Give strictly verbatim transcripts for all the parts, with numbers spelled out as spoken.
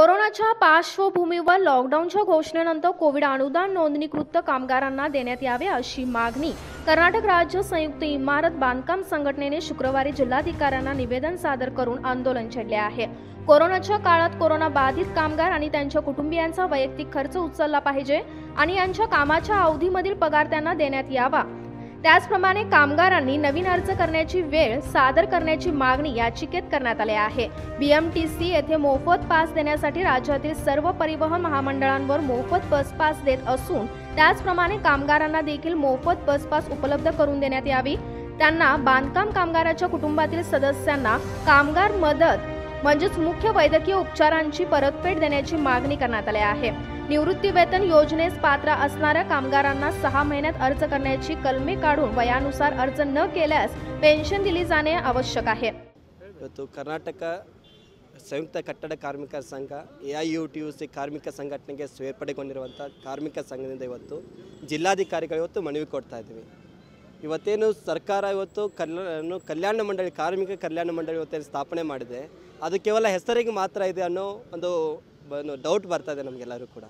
कोरोनाच्या पार्श्वभूमीवर लॉकडाऊनच्या घोषणेनंतर कोविड अनुदान नोंदणीकृत कामगारांना देण्यात यावे अशी मागणी कर्नाटक राज्य संयुक्त इमारत बांधकाम संघटनेने शुक्रवारी जिल्हाधिकाऱ्यांना निवेदन सादर करून आंदोलन छेडले आहे। कोरोनाच्या काळात कोरोना बाधित कामगार आणि त्यांच्या कुटुंबियांचा वैयक्तिक खर्च उचलला पाहिजे आणि यांच्या कामाच्या अवधीमधील पगार त्यांना देण्यात यावा। त्याचप्रमाणे कामगारांनी नवीन अर्ज करण्याची वेळ सादर करण्याची मागणी याचिकेत करण्यात आली आहे। बीएमटीसी येथे मोफत पास देण्यासाठी राज्यातील सर्व परिवहन महामंडळांवर मोफत बस पास देत असून त्याचप्रमाणे कामगारांना देखील मोफत बस पास उपलब्ध करून देण्यात यावी। त्यांना बांधकाम कामगाराच्या कुटुंबातील सदस्यांना कामगार मदत म्हणजेच मुख्य वैद्यकीय उपचारांची परतफेड देण्याची मागणी करण्यात आली आहे। निवृत्ती वेतन योजनेस पात्र असणाऱ्या कामगारांना सहा महिन्यात अर्ज करण्याची कलमे काढून वयानुसार अर्ज न केल्यास पेन्शन दिली जाणे आवश्यक आहे। कर्नाटक संयुक्त कट्टड कार्मिक संघ A I U T U C कार्मिक संघटनेಗೆ ಸೇರ್ಪಡೆಗೊಂಡಿರುವಂತ ಕಾರ್ಮಿಕ ಸಂಘದಿಂದ ಇವತ್ತು ಜಿಲ್ಲಾಧಿಕಾರಿಗಳು ಇವತ್ತು ಮನವಿ ಕೊಡ್ತಾ ಇದ್ದೀವಿ। ಇವತ್ತೇನು ಸರ್ಕಾರ ಇವತ್ತು ಕಲ್ಯಾಣ ಮಂಡಳಿ ಕಾರ್ಮಿಕ ಕಲ್ಯಾಣ ಮಂಡಳಿ ಇವತ್ತು ಸ್ಥಾಪನೆ ಮಾಡಿದೆ, ಅದು ಕೇವಲ ಹೆಸರಿಗೆ ಮಾತ್ರ ಇದೆ ಅನ್ನೋ ಒಂದು ಡೌಟ್ ಬರ್ತಾ ಇದೆ ನಮಗೆಲ್ಲರೂ ಕೂಡ।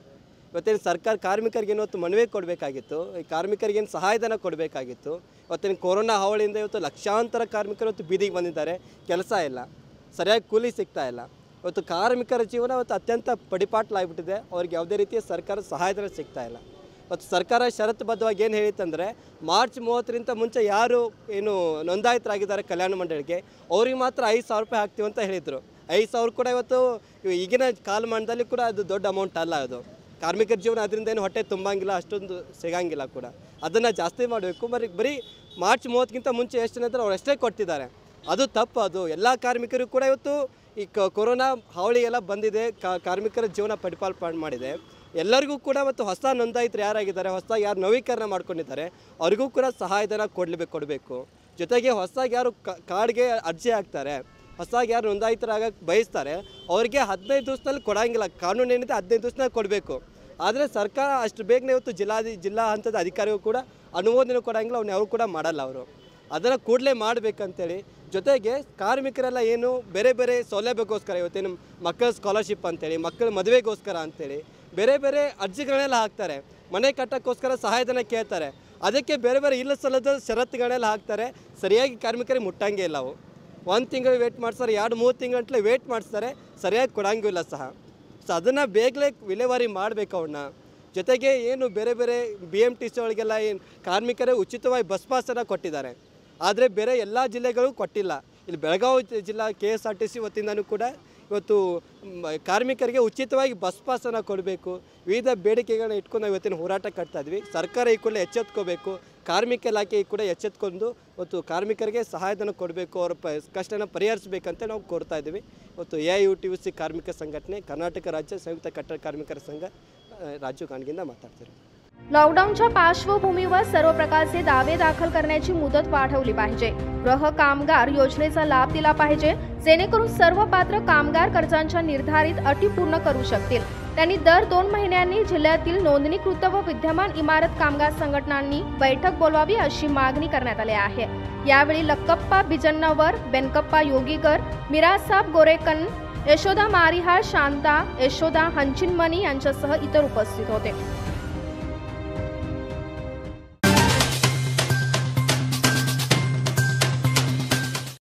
ಇವತ್ತಿನ ಸರ್ಕಾರ ಕಾರ್ಮಿಕರಿಗೆ ಇವತ್ತು ಮನವಿ ಕೊಡಬೇಕಾಗಿತ್ತು, ಈ ಕಾರ್ಮಿಕರಿಗೆ ಸಹಾಯಧನ ಕೊಡಬೇಕಾಗಿತ್ತು। ಇವತ್ತಿನ ಕೊರೋನಾ ಹಾವಳಿಯಿಂದ ಇವತ್ತು ಲಕ್ಷಾಂತರ ಕಾರ್ಮಿಕರು ಇವತ್ತು ಬೀದಿಗೆ ಬಂದಿದ್ದಾರೆ, ಕೆಲಸ ಇಲ್ಲ, ಸರಿಯಾಗಿ ಕೂಲಿ ಸಿಗ್ತಾ ಇಲ್ಲ। ಇವತ್ತು ಕಾರ್ಮಿಕರ ಜೀವನ ಇವತ್ತು ಅತ್ಯಂತ ಪಡಿಪಾಟ್ಲಾಗ್ಬಿಟ್ಟಿದೆ, ಅವ್ರಿಗೆ ಯಾವುದೇ ರೀತಿಯ ಸರ್ಕಾರ ಸಹಾಯಧನ ಸಿಗ್ತಾ ಇಲ್ಲ। ಮತ್ತು ಸರ್ಕಾರ ಷರತ್ತುಬದ್ಧವಾಗಿ ಏನು ಹೇಳಿತ್ತಂದರೆ ಮಾರ್ಚ್ ಮೂವತ್ತರಿಂದ ಮುಂಚೆ ಯಾರು ಏನು ನೋಂದಾಯಿತರಾಗಿದ್ದಾರೆ ಕಲ್ಯಾಣ ಮಂಡಳಿಗೆ ಅವ್ರಿಗೆ ಮಾತ್ರ ಐದು ಸಾವಿರ ರೂಪಾಯಿ ಹಾಕ್ತೀವಿ ಅಂತ ಹೇಳಿದರು। ಐದು ಸಾವಿರ ಕೂಡ ಇವತ್ತು ಈಗಿನ ಕಾಲಮಾನದಲ್ಲಿ ಕೂಡ ಅದು ದೊಡ್ಡ ಅಮೌಂಟ್ ಅಲ್ಲ, ಅದು ಕಾರ್ಮಿಕರ ಜೀವನ, ಅದರಿಂದ ಏನು ಹೊಟ್ಟೆ ತುಂಬಂಗಿಲ್ಲ, ಅಷ್ಟೊಂದು ಸಿಗಂಗಿಲ್ಲ ಕೂಡ। ಅದನ್ನು ಜಾಸ್ತಿ ಮಾಡಬೇಕು, ಬರೀ ಬರೀ ಮಾರ್ಚ್ ಮೂವತ್ತಕ್ಕಿಂತ ಮುಂಚೆ ಎಷ್ಟು ನಂತರ ಅವ್ರು ಅಷ್ಟೇ ಕೊಡ್ತಿದ್ದಾರೆ, ಅದು ತಪ್ಪು। ಅದು ಎಲ್ಲ ಕಾರ್ಮಿಕರು ಕೂಡ ಇವತ್ತು ಈ ಕೊರೋನಾ ಹಾವಳಿ ಎಲ್ಲ ಬಂದಿದೆ, ಕಾರ್ಮಿಕರ ಜೀವನ ಪಡಿಪಾಲ್ ಮಾಡಿದೆ ಎಲ್ಲರಿಗೂ ಕೂಡ। ಮತ್ತು ಹೊಸ ನೋಂದಾಯಿತರು ಯಾರಾಗಿದ್ದಾರೆ, ಹೊಸ ಯಾರು ನವೀಕರಣ ಮಾಡ್ಕೊಂಡಿದ್ದಾರೆ ಅವ್ರಿಗೂ ಕೂಡ ಸಹಾಯಧನ ಕೊಡಲೇಬೇಕು ಕೊಡಬೇಕು ಜೊತೆಗೆ ಹೊಸದಾಗಿ ಯಾರು ಕಾರ್ಡ್ಗೆ ಅರ್ಜಿ ಹಾಕ್ತಾರೆ, ಹೊಸದಾಗಿ ಯಾರು ನೋಂದಾಯಿತರಾಗಕ್ಕೆ ಬಯಸ್ತಾರೆ ಅವ್ರಿಗೆ ಹದಿನೈದು ದಿವಸದಲ್ಲಿ ಕೊಡೋಂಗಿಲ್ಲ, ಕಾನೂನು ಏನಿದೆ ಹದಿನೈದು ದಿವಸದಲ್ಲಿ ಕೊಡಬೇಕು। ಆದರೆ ಸರ್ಕಾರ ಅಷ್ಟು ಬೇಗನೆ ಇವತ್ತು ಜಿಲ್ಲಾ ಜಿಲ್ಲಾ ಹಂತದ ಅಧಿಕಾರಿಗೂ ಕೂಡ ಅನುಮೋದನೆ ಕೊಡೋಂಗಿಲ್ಲ, ಅವ್ನು ಯಾರು ಕೂಡ ಮಾಡಲ್ಲ ಅವರು। ಅದನ್ನು ಕೂಡಲೇ ಮಾಡಬೇಕಂತೇಳಿ ಜೊತೆಗೆ ಕಾರ್ಮಿಕರೆಲ್ಲ ಏನು ಬೇರೆ ಬೇರೆ ಸೌಲಭ್ಯಕ್ಕೋಸ್ಕರ ಇವತ್ತೇನು ಮಕ್ಕಳ ಸ್ಕಾಲರ್ಶಿಪ್ ಅಂತೇಳಿ, ಮಕ್ಕಳ ಮದುವೆಗೋಸ್ಕರ ಅಂತೇಳಿ ಬೇರೆ ಬೇರೆ ಅರ್ಜಿಗಳನ್ನೆಲ್ಲ ಹಾಕ್ತಾರೆ, ಮನೆ ಕಟ್ಟೋಕ್ಕೋಸ್ಕರ ಸಹಾಯಧನ ಕೇಳ್ತಾರೆ, ಅದಕ್ಕೆ ಬೇರೆ ಬೇರೆ ಇಲ್ಲ ಸಲ್ಲದ ಷರತ್ತುಗಳನ್ನೆಲ್ಲ ಹಾಕ್ತಾರೆ, ಸರಿಯಾಗಿ ಕಾರ್ಮಿಕರಿಗೆ ಮುಟ್ಟಂಗೆ ಇಲ್ಲ। ಅವು ಒಂದು ತಿಂಗಳು ವೇಟ್ ಮಾಡ್ತಾರೆ, ಎರಡು ಮೂರು ತಿಂಗಳಂತಲೇ ವೇಟ್ ಮಾಡಿಸ್ತಾರೆ, ಸರಿಯಾಗಿ ಕೊಡಂಗೂ ಇಲ್ಲ ಸಹ। ಸೊ ಅದನ್ನು ಬೇಗಲೇ ವಿಲೇವಾರಿ ಮಾಡಬೇಕು ಅವನ್ನ। ಜೊತೆಗೆ ಏನು ಬೇರೆ ಬೇರೆ ಬಿ ಎಮ್ ಟಿ ಸಿ ಒಳಗೆಲ್ಲ ಏನು ಕಾರ್ಮಿಕರೇ ಉಚಿತವಾಗಿ ಬಸ್ ಪಾಸನ್ನು ಕೊಟ್ಟಿದ್ದಾರೆ, ಆದರೆ ಬೇರೆ ಎಲ್ಲ ಜಿಲ್ಲೆಗಳು ಕೊಟ್ಟಿಲ್ಲ। ಇಲ್ಲಿ ಬೆಳಗಾವಿ ಜಿಲ್ಲಾ K S R T C ವತಿಯಿಂದನೂ ಕೂಡ ಇವತ್ತು ಕಾರ್ಮಿಕರಿಗೆ ಉಚಿತವಾಗಿ ಬಸ್ ಪಾಸನ್ನು ಕೊಡಬೇಕು, ವಿವಿಧ ಬೇಡಿಕೆಗಳನ್ನ ಇಟ್ಕೊಂಡು ನಾವು ಇವತ್ತಿನ ಹೋರಾಟ ಕಟ್ತಾ ಇದ್ವಿ। ಸರ್ಕಾರ ಈ ಕೂಡಲೇ ಎಚ್ಚೆತ್ಕೋಬೇಕು, ಕಾರ್ಮಿಕ ಇಲಾಖೆ ಈ ಕೂಡ ಎಚ್ಚೆತ್ಕೊಂಡು ಇವತ್ತು ಕಾರ್ಮಿಕರಿಗೆ ಸಹಾಯಧನ ಕೊಡಬೇಕು, ಅವರ ಪ ಕಷ್ಟನ ಪರಿಹರಿಸಬೇಕಂತ ನಾವು ಕೋರ್ತಾ ಇದ್ದೀವಿ। ಇವತ್ತು A I U T U C ಕಾರ್ಮಿಕ ಸಂಘಟನೆ ಕರ್ನಾಟಕ ರಾಜ್ಯ ಸಂಯುಕ್ತ ಕಟ್ಟಡ ಕಾರ್ಮಿಕರ ಸಂಘ ರಾಜೀವ್ ಕಾಣ್ಗಿಂದ ಮಾತಾಡ್ತಿರೋದು। लॉकडाऊनच्या पार्श्वभूमीवर सर्व प्रकारचे दावे दाखल करण्याची मुदत वाढवली पाहिजे, गृह कामगार योजनेचा लाभ दिला पाहिजे जेणेकरून सर्व पात्र कामगार कर्जांच्या निर्धारित अटी पूर्ण करू शकतील। त्यांनी दर दोन महिन्यांनी जिल्ह्यातील नोंदणीकृत व विद्यमान इमारत कामगार संघटनांनी बैठक बोलवावी अशी मागणी करण्यात आली आहे। यावेळी लक्कप्पा बिजन्नवर, बेनकप्पा योगीकर, मिरासाब गोरेकन, यशोदा मारिहाळ, शांता, यशोदा हंचिनमणी यांच्यासह इतर उपस्थित होते।